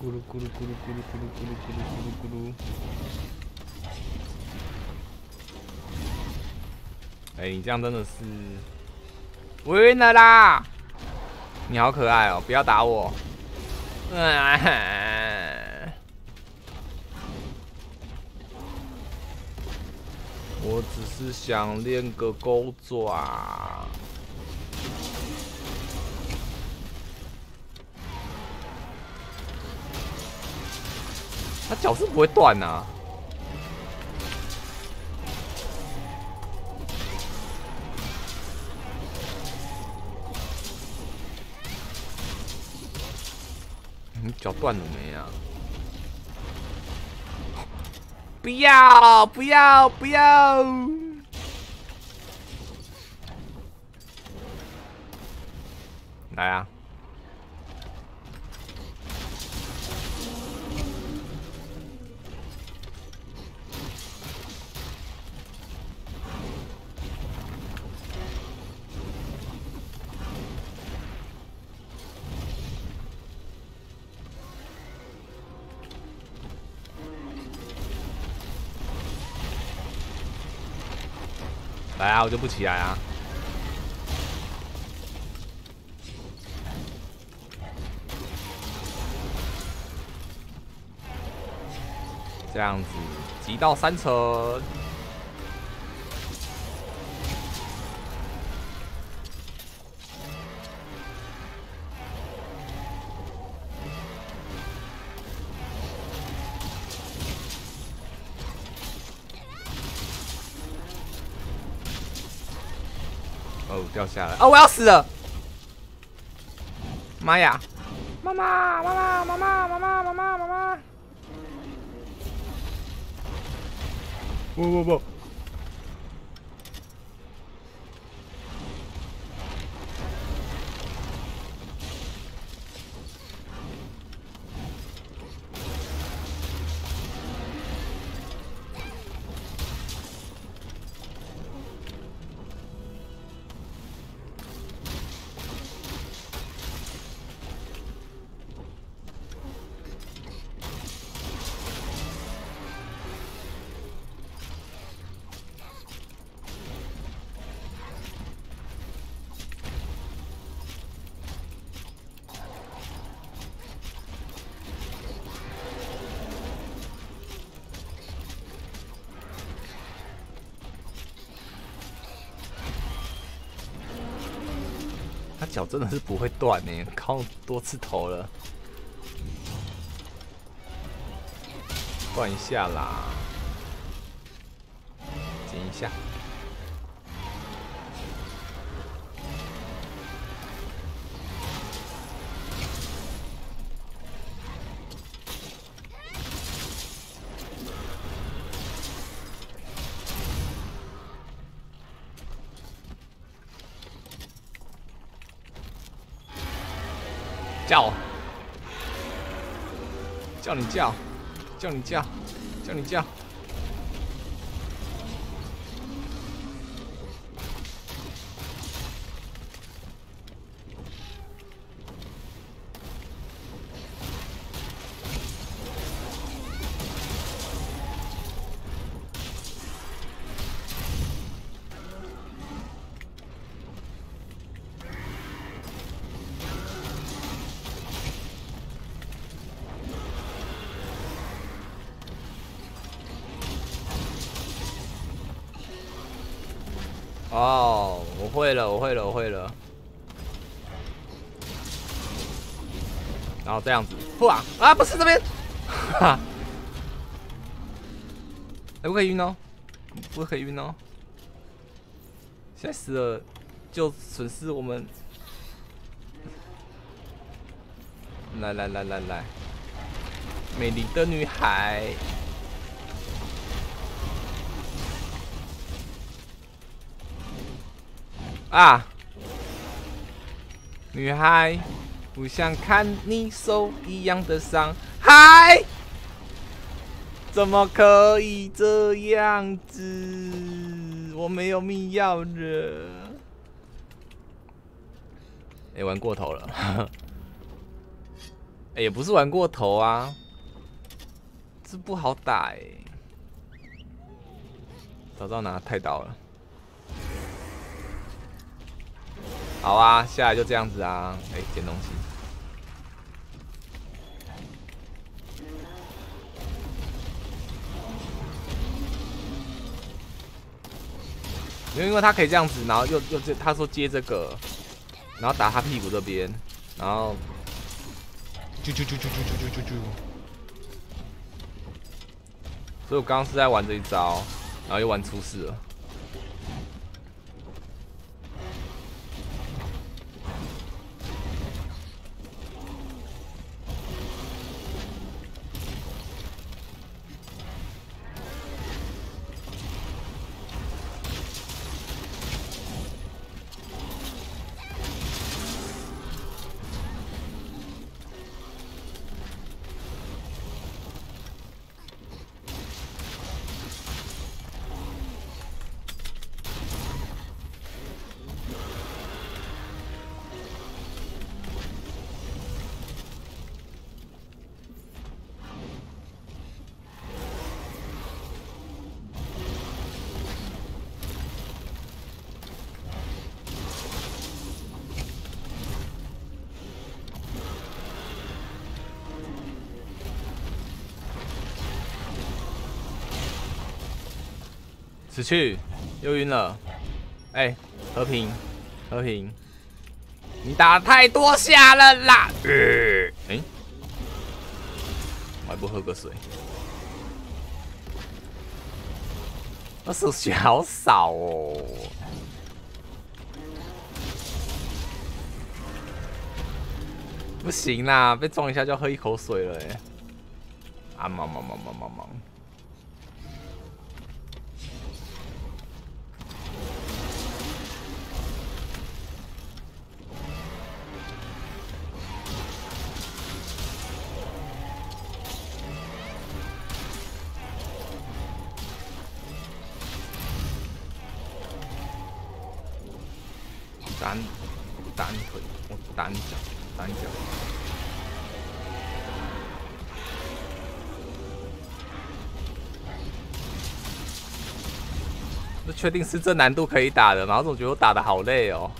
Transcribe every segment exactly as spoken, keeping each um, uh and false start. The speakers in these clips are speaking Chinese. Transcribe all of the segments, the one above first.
咕噜咕噜咕噜咕噜咕噜咕噜咕噜咕噜咕噜。哎、欸，你这样真的是，我晕了啦！你好可爱哦、喔，不要打我。嗯、我只是想练个钩爪。 他脚是不会断呐、啊，你脚断了没啊？不要不要不要！来啊！ 来啊，我就不起来啊！这样子，急到三层。哦，掉下来！哦，我要死了！妈呀！妈妈，妈妈，妈妈，妈妈，妈妈，妈妈！不不不！他脚真的是不会断呢、欸，靠多次头了，断一下啦，剪一下。叫我，叫你叫，叫你叫，叫你叫。哦， oh, 我会了，我会了，我会了。然后这样子，哇啊，不是这边，哈，哎、欸，不可以晕哦，不可以晕哦。现在死了，就损失我们。来来来来来，美丽的女孩。 啊，女孩，不想看你受一样的伤害，怎么可以这样子？我没有密钥了，哎、欸，玩过头了。欸，也不是玩过头啊，这不好打哎、欸。早知道拿太刀了。好啊，下来就这样子啊。哎、欸，捡东西。 因为他可以这样子，然后又又他说接这个，然后打他屁股这边，然后啾啾啾啾啾啾啾啾，所以我刚刚是在玩这一招，然后又玩出事了。死去，又晕了。哎、欸，和平，和平，你打太多下了啦。哎、欸欸，我还不喝个水。我手血好少哦。不行啦，被撞一下就要喝一口水了哎、欸。啊忙忙忙忙忙忙。 打你，我打你腿，我打你脚，打你脚。这确定是这难度可以打的，然后总觉得我打的好累哦。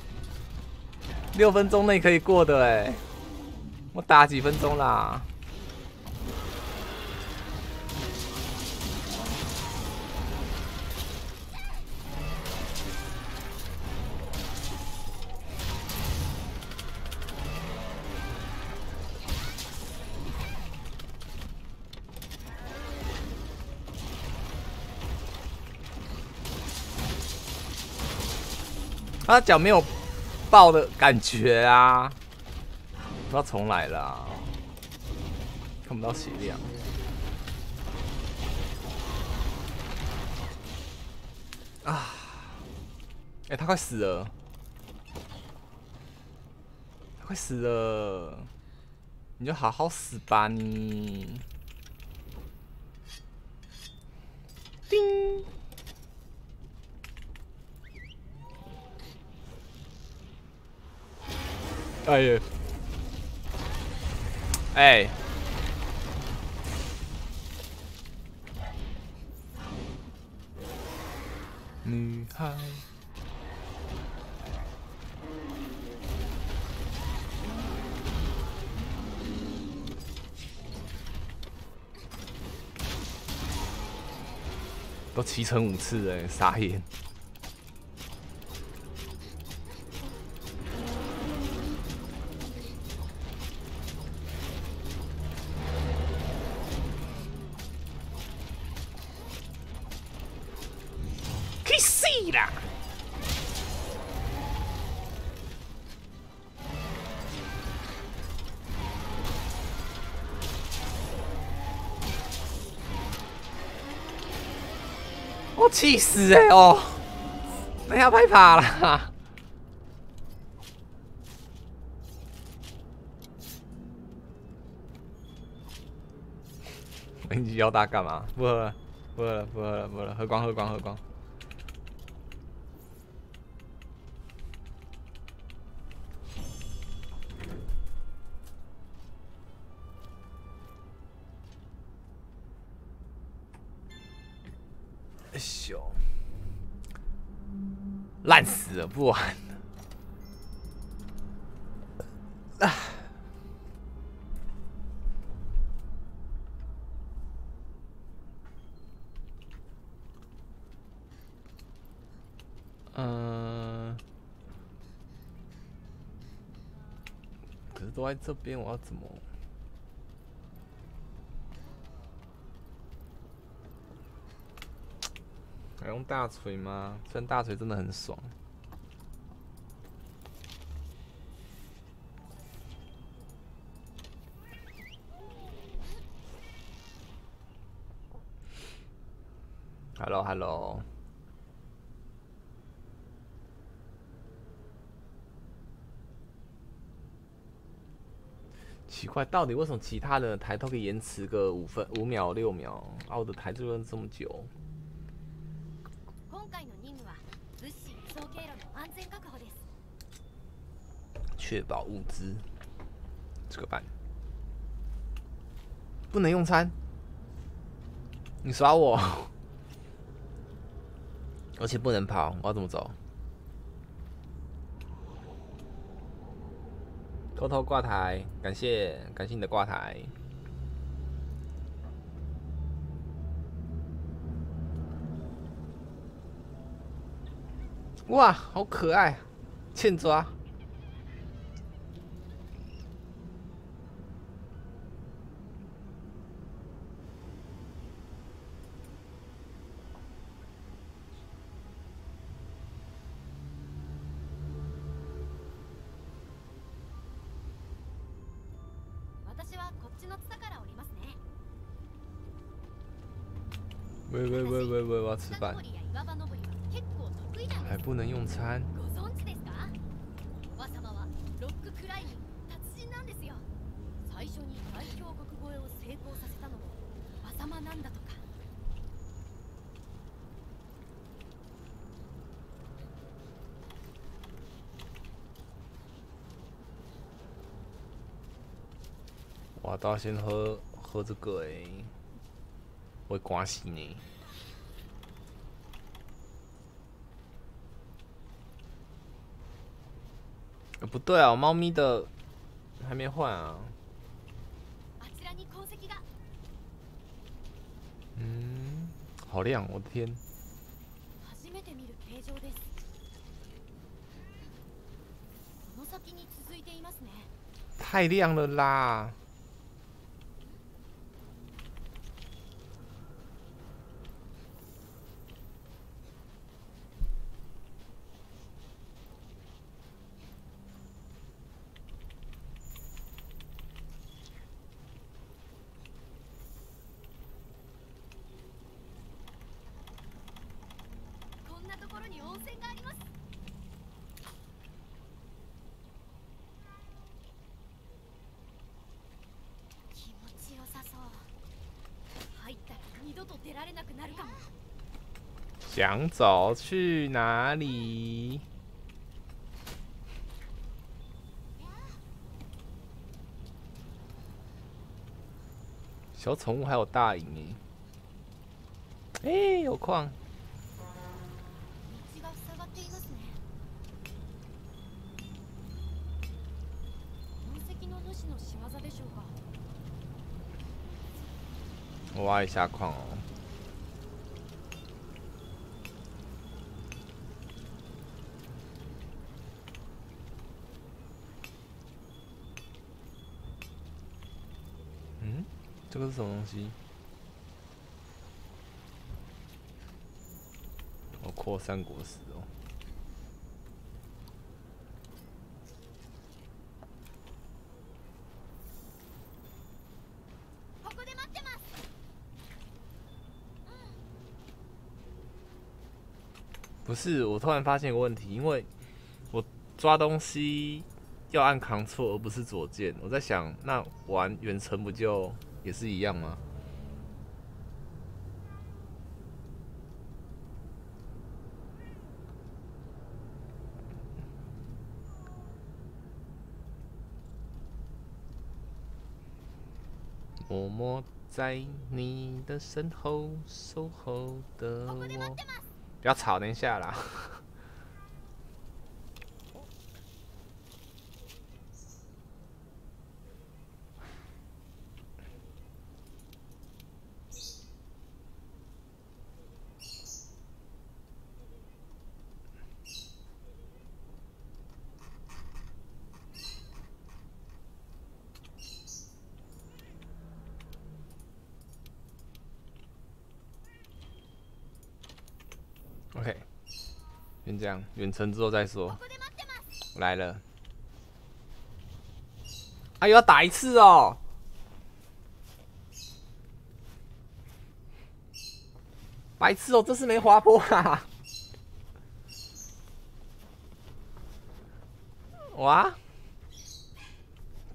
六分钟内可以过的哎，我打几分钟啦？ 他脚没有爆的感觉啊！不要重来了、啊，看不到血量。啊！哎、欸，他快死了，他快死了！你就好好死吧你！叮。 哎呀！哎！女孩，都骑乘五次哎，傻眼。 我气死哎、欸、哦！那要拍怕啦！你腰大干嘛？不喝了，不喝了，不喝了，不喝了，喝光，喝光，喝光。咻，烂死了，不玩了。啊！嗯、呃，可是都在这边，我要怎么？ 还用大锤吗？虽然大锤真的很爽。Hello，Hello hello。奇怪，到底为什么其他的台都可以延迟个五分、五秒、六秒，啊，我的台就用这么久？ 确保物资，这个办，不能用餐，你耍我，而且不能跑，我要怎么走？偷偷挂台，感谢感谢你的挂台。 哇，好可爱，欠抓！喂喂喂喂喂，我要吃饭。 还不能用餐。我倒先喝喝这个诶、欸，会刮死你。 不对啊，猫咪的还没换啊。嗯，好亮，我的天！太亮了啦！想走去哪里？小宠物还有大影哎、欸，有矿。 我挖一下矿哦。嗯，这个是什么东西？我扩散果实哦。 不是，我突然发现一个问题，因为我抓东西要按 Ctrl 而不是左键，我在想，那玩远程不就也是一样吗？么么在你的身后守候的我。不要吵，等一下啦。OK， 先这样，远程之后再说。我来了，哎呦，要打一次哦！白痴哦，这次没滑坡啊！哇，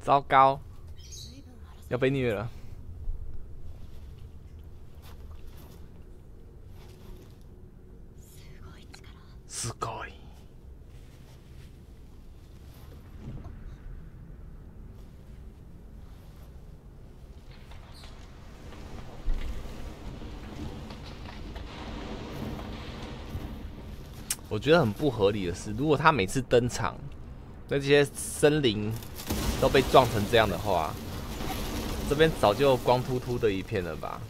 糟糕，要被虐了。 すごい。我觉得很不合理的是，如果他每次登场，那些森林都被撞成这样的话，这边早就光秃秃的一片了吧？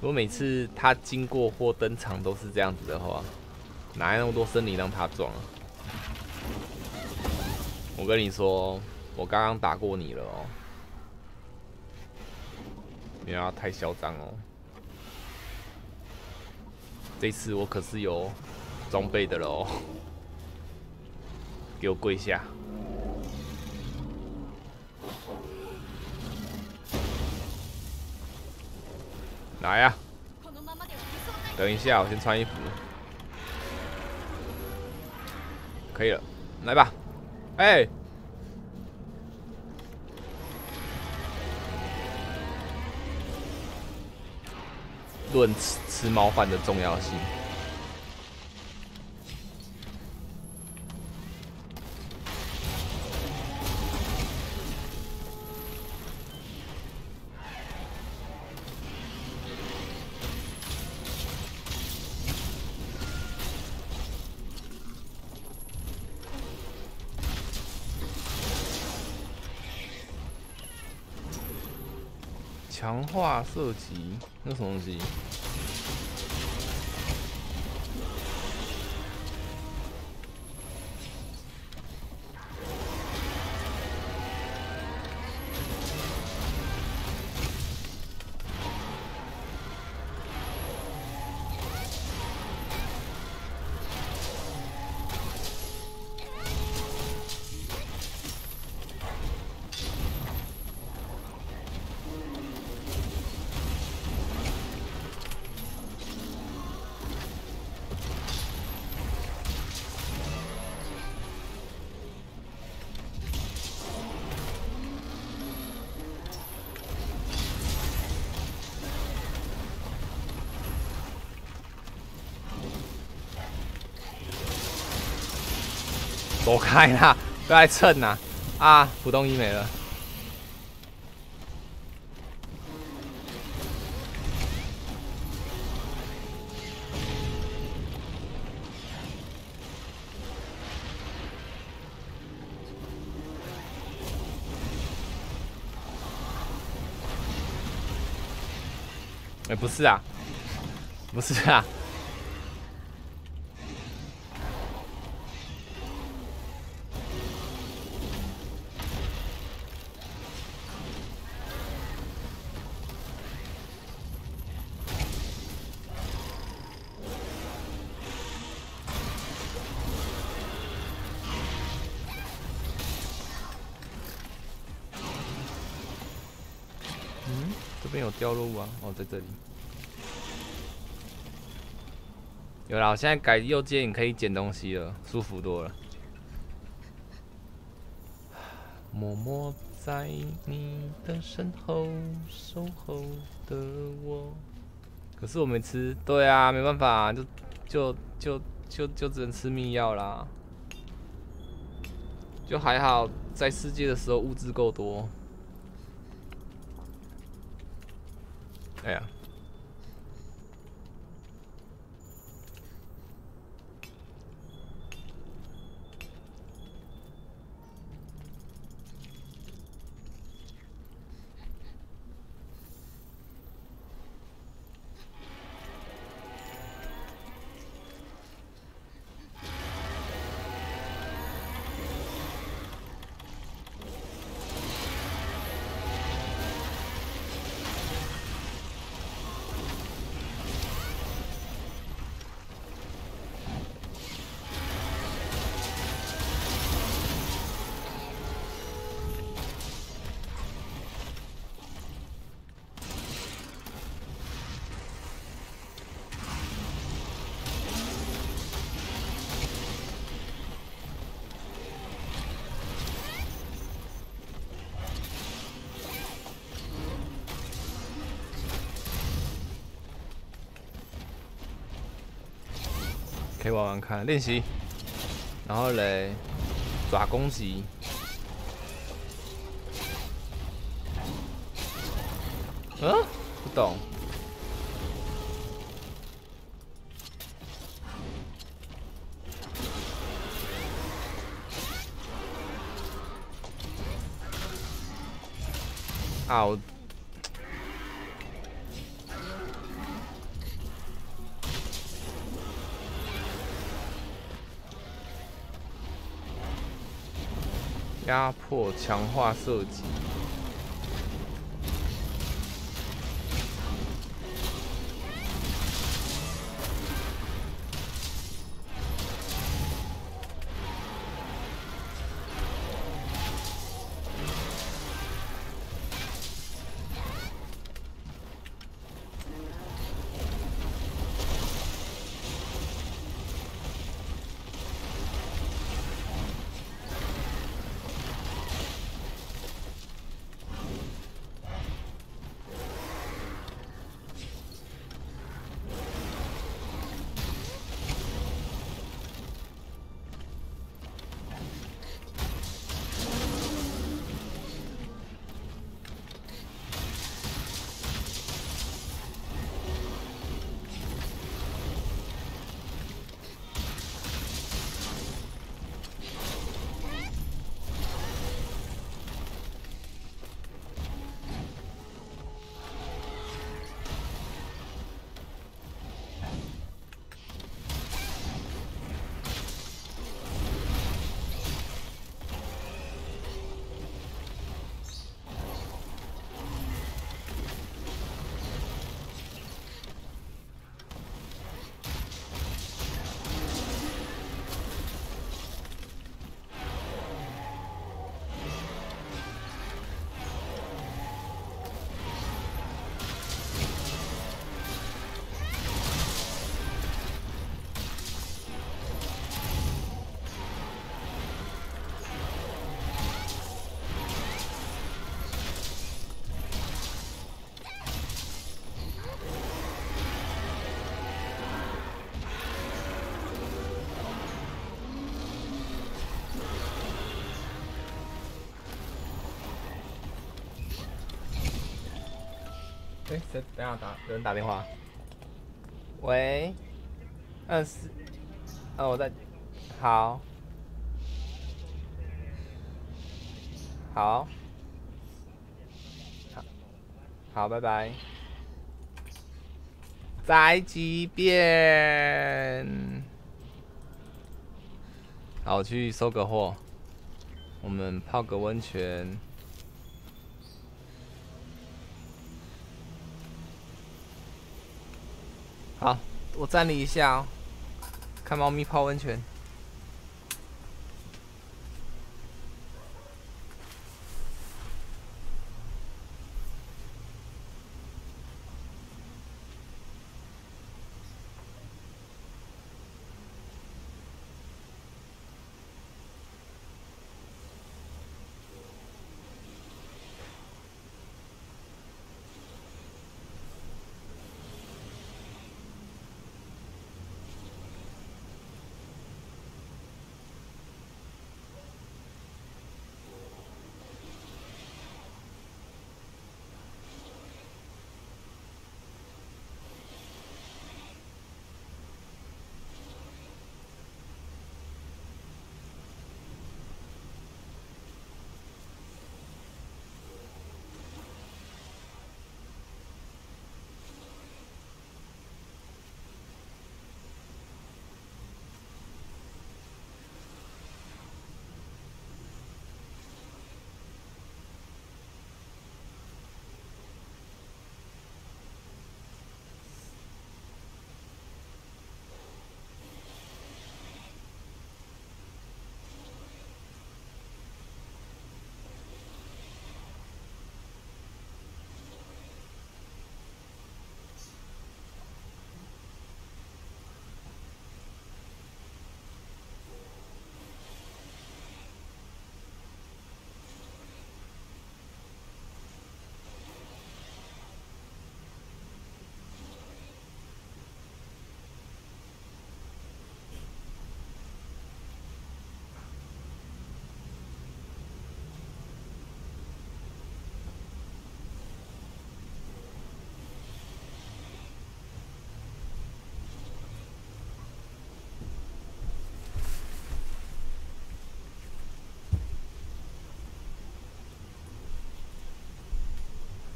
如果每次他经过或登场都是这样子的话，哪有那么多森林让他撞啊？我跟你说，我刚刚打过你了哦，不要太嚣张哦。这次我可是有装备的了哦，给我跪下！ 来呀、啊！等一下，我先穿衣服。可以了，来吧。哎、欸，论吃吃猫饭的重要性。强化射击，那什么东西？走开啦！不要来蹭啦！啊，普通一没了。哎、欸，不是啊，不是啊。 这边有掉落物啊！哦，在这里有啦。我现在改右键，你可以捡东西了，舒服多了。默默在你的身后守候的我。可是我没吃，对啊，没办法、啊，就就就就就只能吃密药啦。就还好，在世界的时候物资够多。Yeah.可以玩玩看练习，然后嘞抓攻击，嗯、啊，不懂。 啊，我压迫、强化射击。哎，谁？等下打，有人打电话。喂，二四，嗯，我在，好，好，好，好，拜拜，宅急便。好，我去收个货，我们泡个温泉。 好，我站立一下哦，看猫咪泡温泉。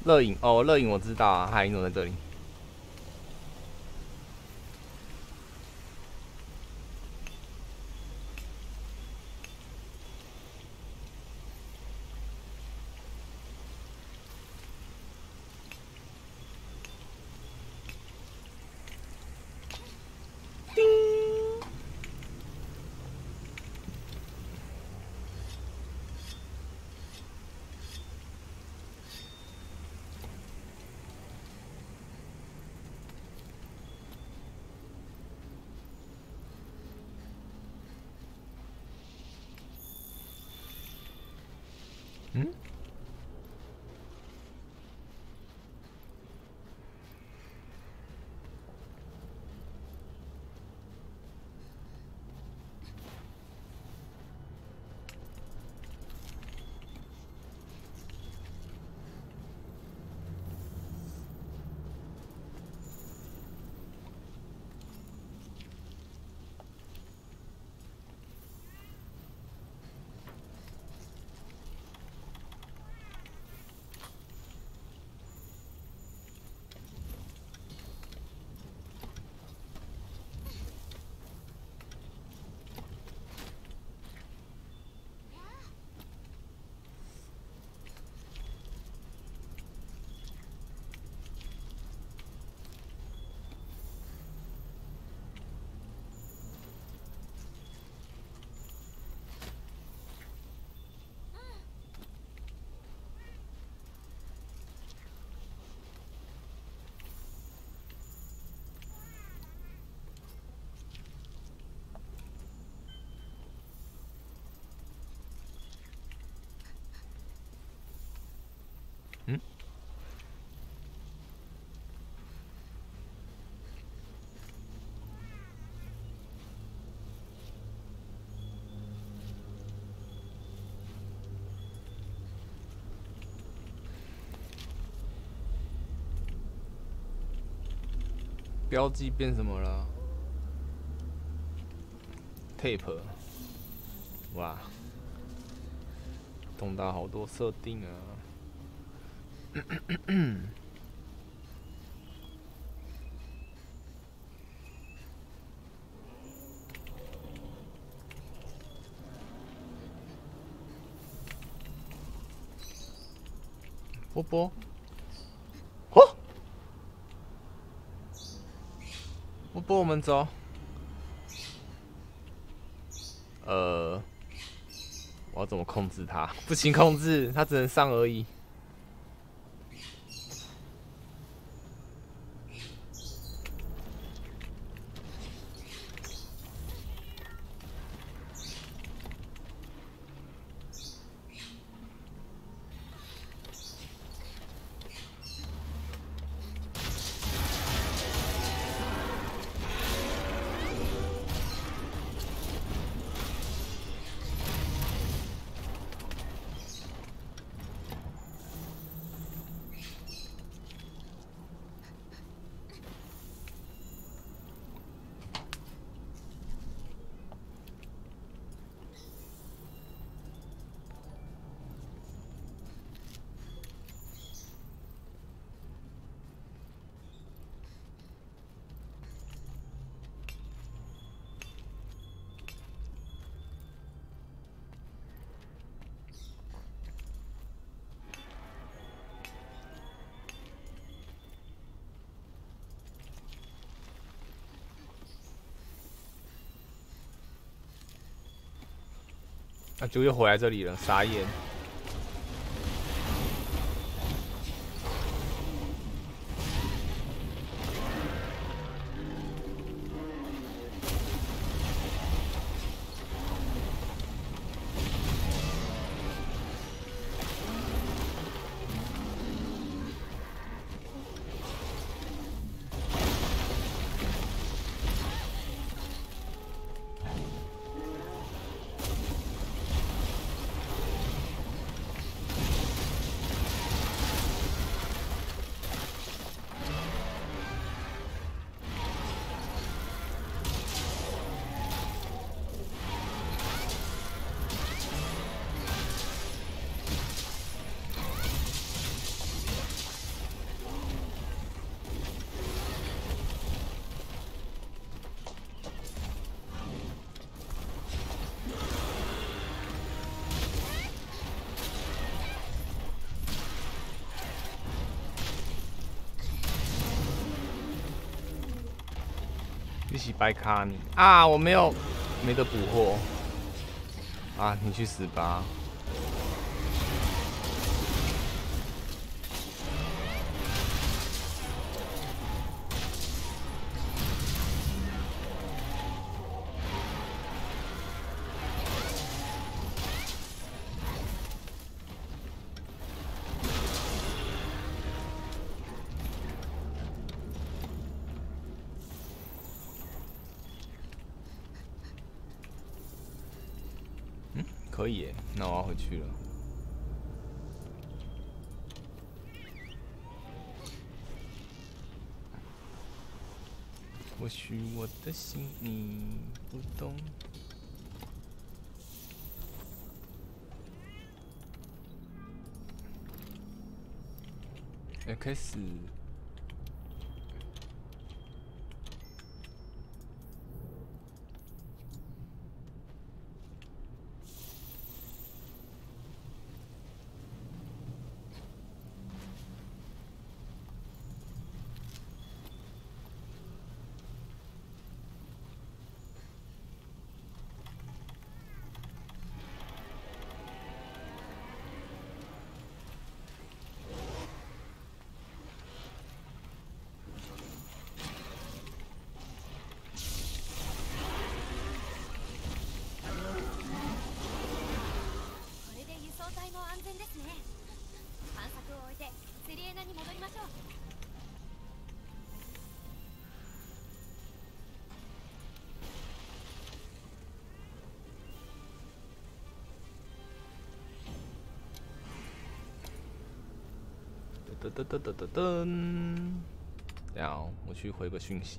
热饮哦，热饮我知道啊，嗨，你怎么在这里？标记变什么了 ？Tape， 哇，懂得好多设定啊！波波。 不，我们走。呃，我要怎么控制它？不行，控制它只能上而已。那就又回来这里了，傻眼！一起白卡你啊！我没有没得补货啊！你去死吧！可以耶，那我要回去了。或许我的心你不懂。X。 噔噔噔噔噔！这样，我去回个讯息。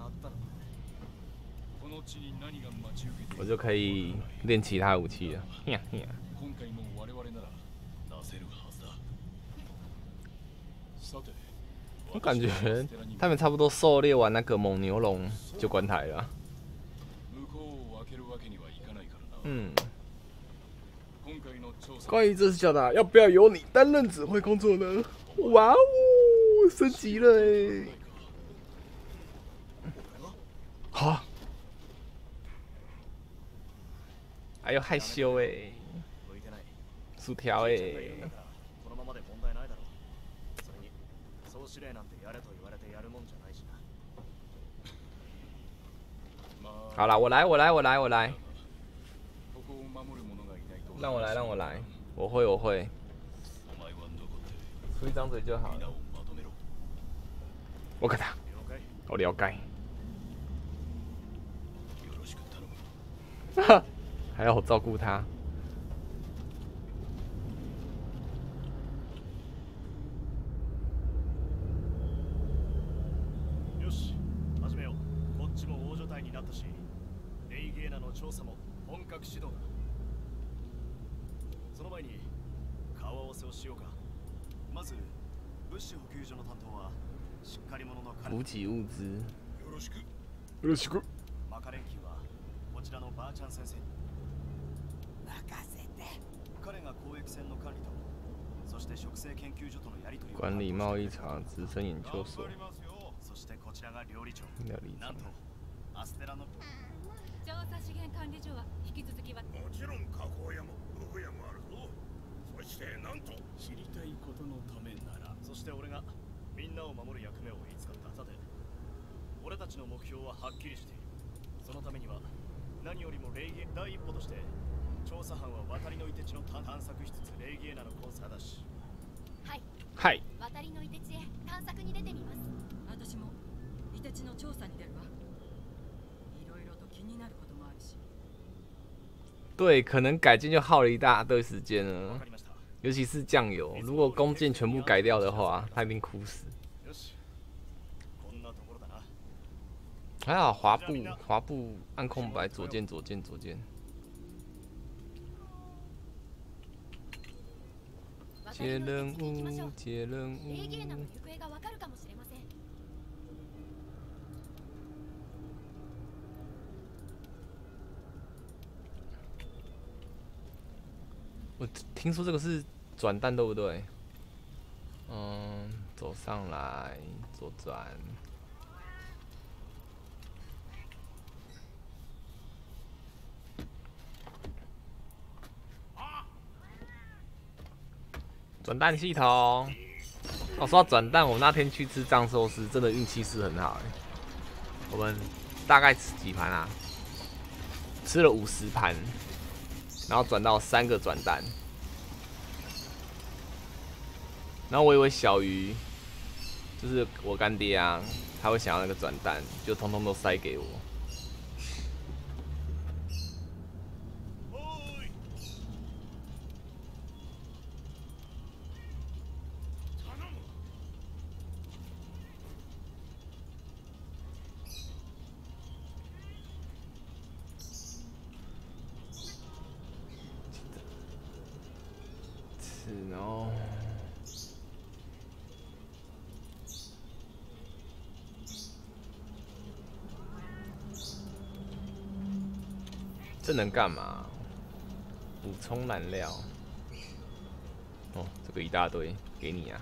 我就可以练其他武器了。我感觉他们差不多狩猎完那个蒙牛龙就关台了。嗯。 关于这次小打，要不要由你担任指挥工作呢？哇哦，升级了哎！好，哎呦害羞哎，薯条哎。好啦，我来，我来，我来，我来。 让我来，让我来，我会，我会，出一张嘴就好了。我给他，我了解。哈，还要我照顾他。 補給物資。しく。よろしく。マカ連休はこちらのバーチャン先生に任せて。彼が交易船の管理と、そして植生研究所とのやり取り。管理貿易厂资深研究所。そしてこちらが料理長。なんとアステラの調査資源管理所は引き続きは。もちろん加工屋も道具屋もあるぞ。そしてなんと知りたいことのためなら。そして俺がみんなを守る役目を言いつかった。さて、俺たちの目標ははっきりしている。そのためには何よりもレイギエ第一歩として、調査班は渡りのいて地の探索しつつレイギエナのコンサーだし。はいはい、渡りのいて地へ探索に出てみます。私もいて地の調査に出るわ。いろいろと気になることもあるし。对，可能改进就耗了一大堆时间了，尤其是酱油。如果弓箭全部改掉的话，他一定哭死。还好滑步，滑步按空白左键左键左键。接任务，接任务。我听说这个是转蛋，对不对？嗯，走上来，左转。转蛋系统。哦，说到转蛋，我那天去吃藏寿司，真的运气是很好哎。我们大概吃几盘啊？吃了五十盘。然后转到三个转蛋，然后我以为小鱼就是我干爹啊，他会想要那个转蛋，就通通都塞给我。这能干嘛？补充燃料。哦，这个一大堆，给你啊。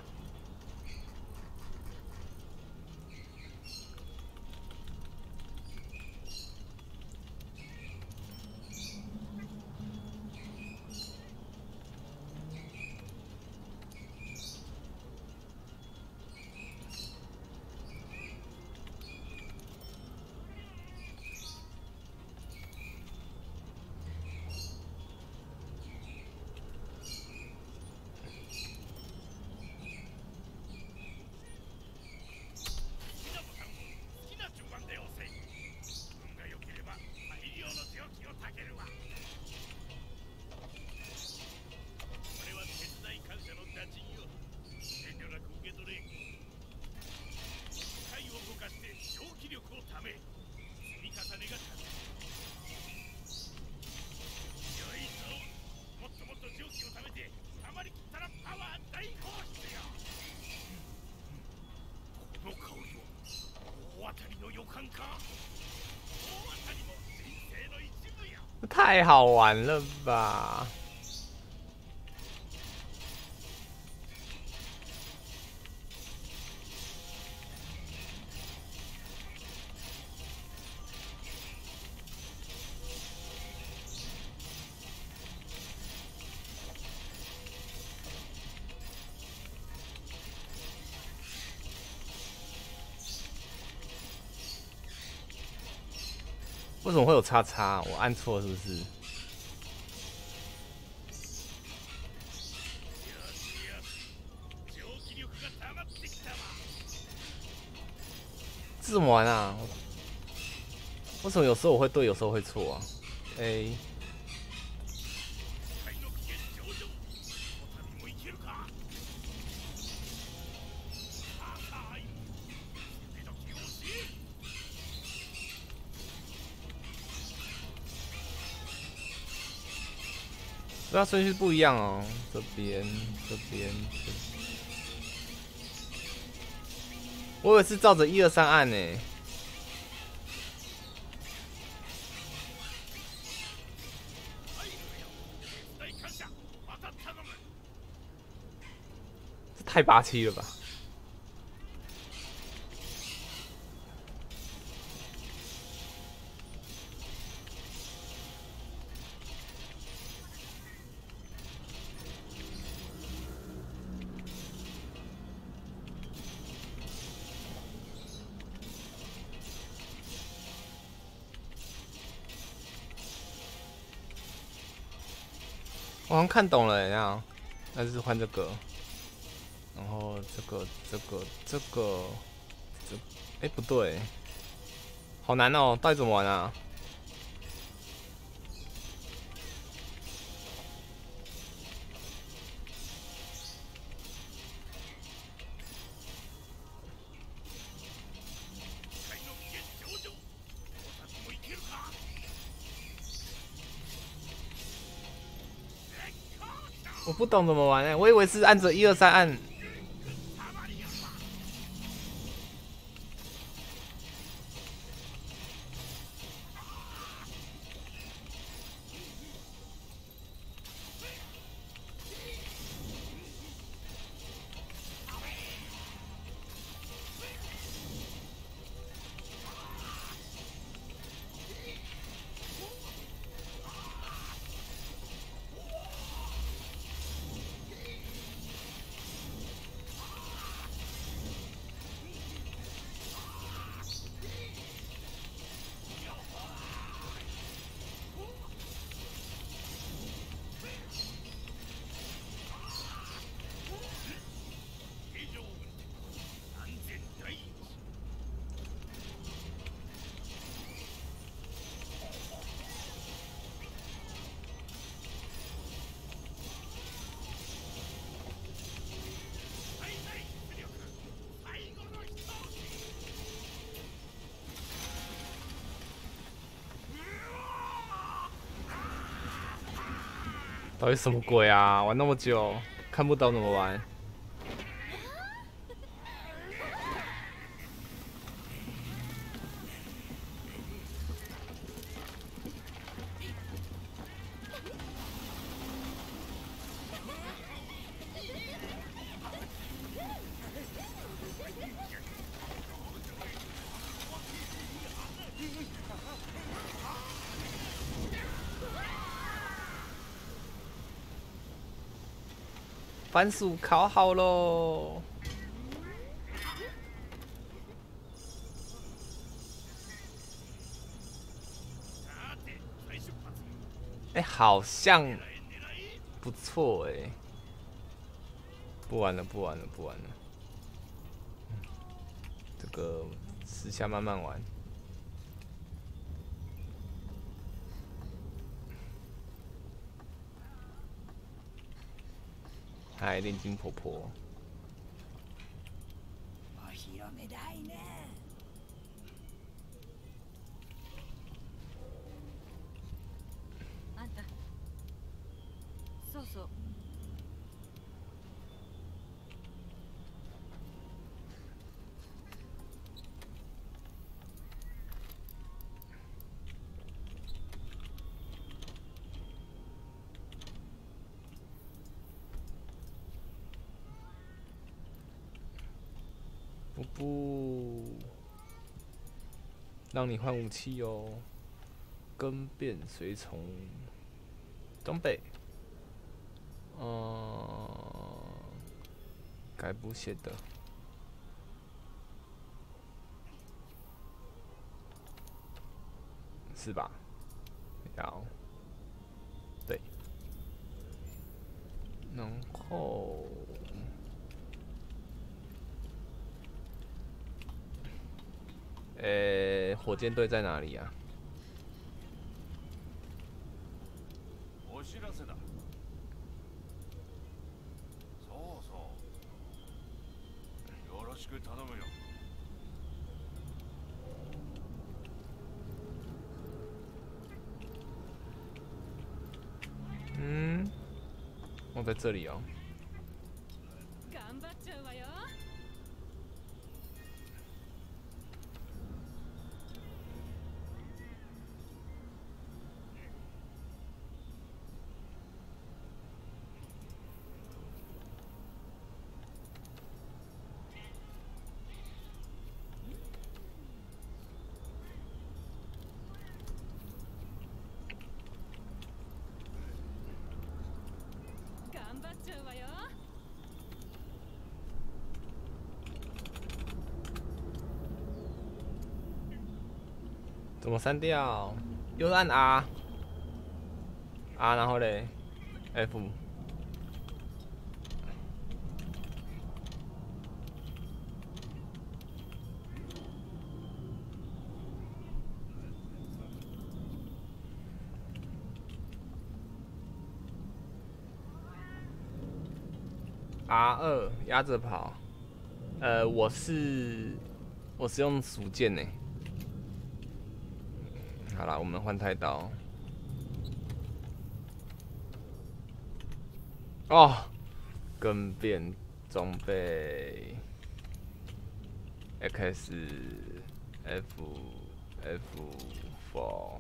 太好玩了吧！为什么会有叉叉？我按错了是不是？这怎么玩啊？为什么有时候我会对，有时候会错啊 ？A。它顺序不一样哦，这边、这边、这边。我以为是照着一二三按呢、欸，太霸气了吧！我好像看懂了一样，那就是换这个。 然后这个这个这个这，哎、欸、不对，好难哦、喔，到底怎么玩啊？我不懂怎么玩哎、欸，我以为是按着一二三按。 到底什么鬼啊！玩那么久，看不懂怎么玩。番薯烤好喽！哎、欸，好像不错哎、欸。不玩了，不玩了，不玩了。这个私下慢慢玩。 嗨，炼金婆婆。不，让你换武器哦。更变随从装备，呃，改补血的。 是吧？然后，对，然后。 呃、欸，火箭队在哪里啊？嗯，我在这里哦。怎么删掉？又是按 R，R 然后嘞 ，F。R 二压着跑，呃，我是我是用鼠键呢。好啦，我们换太刀。哦，更变装备 ，X F F four。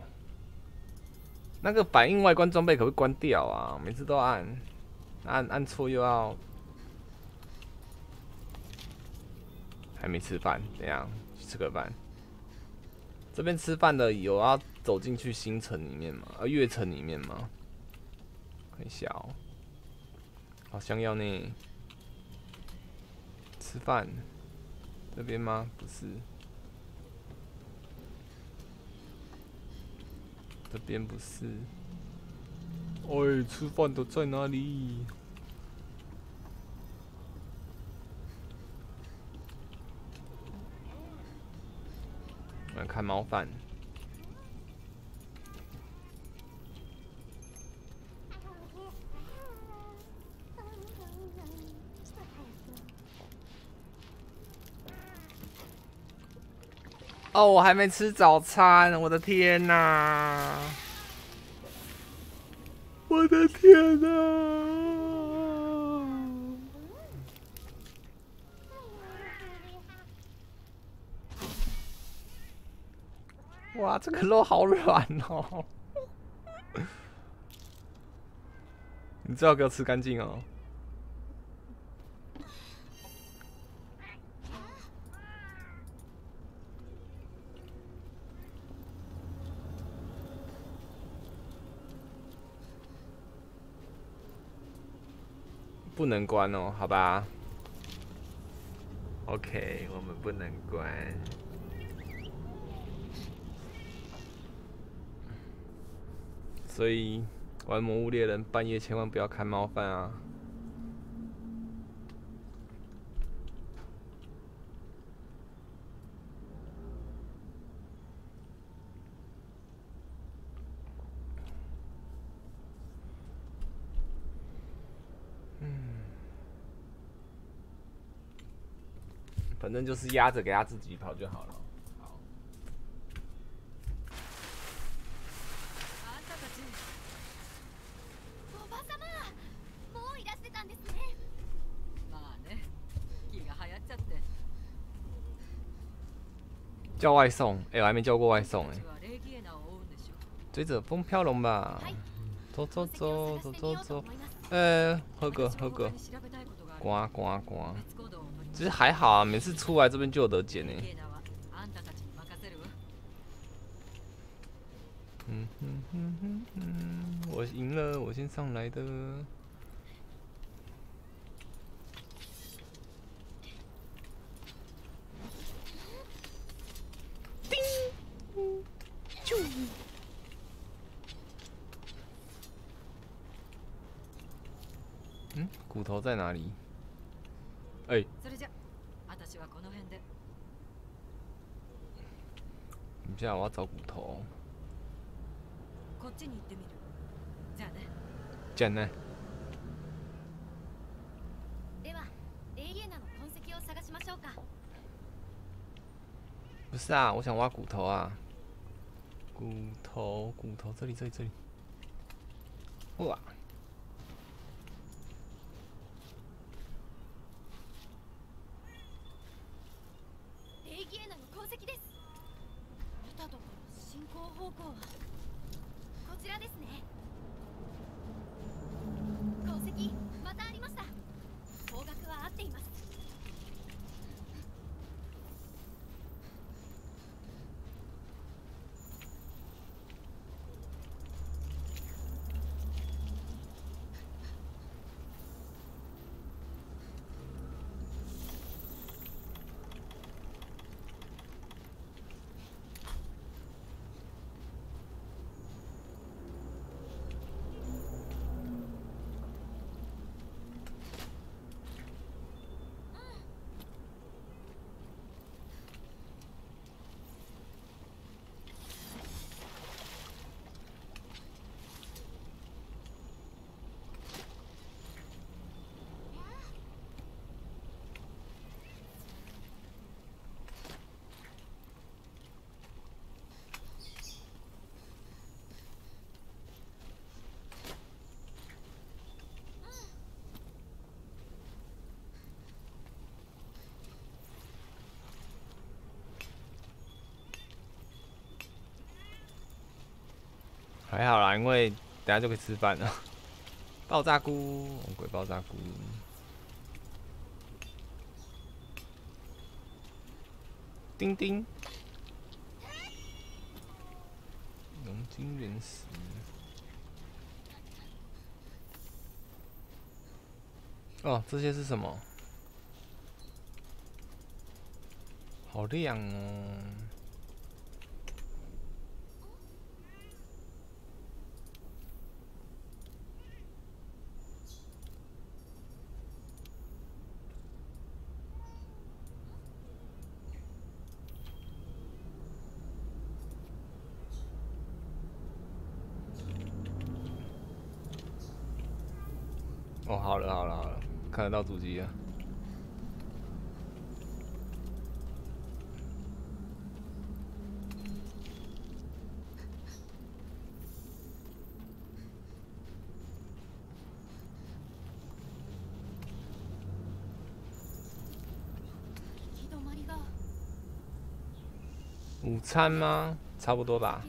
那个反应外观装备可不可以关掉啊？每次都按按按错又要。 还没吃饭，怎样？去吃个饭。这边吃饭的有要走进去新城里面吗？呃、啊，月城里面吗？很小、哦，好像要呢。吃饭，这边吗？不是，这边不是。哎，吃饭的在哪里？ 我们看猫饭，哦，我还没吃早餐，我的天哪、啊！我的天哪、啊！哇，这个肉好软哦！你最好给我吃干净哦。不能关哦，好吧。OK， 我们不能关。 所以玩《魔物猎人》半夜千万不要看猫饭啊！嗯，反正就是压着给他自己跑就好了。 叫外送，哎、欸，我还没叫过外送哎、欸。追着风飘龙吧，走走走走走走，呃、欸，喝个喝个，呱呱呱。其实还好啊，每次出来这边就有得捡哎、欸。嗯哼哼哼哼，我赢了，我先上来的。 嗯，骨头在哪里？哎、欸，等一下，我要找骨头。这样呢？ 不是啊，我想挖骨头啊！骨头，骨头，这里，这里，这里。哇！还好啦，因为等下就可以吃饭了。爆炸菇，鬼爆炸菇。 丁丁，龙晶原石，哦，这些是什么？好亮哦！哦，好了好了好了，看得到主机了。午餐吗？差不多吧。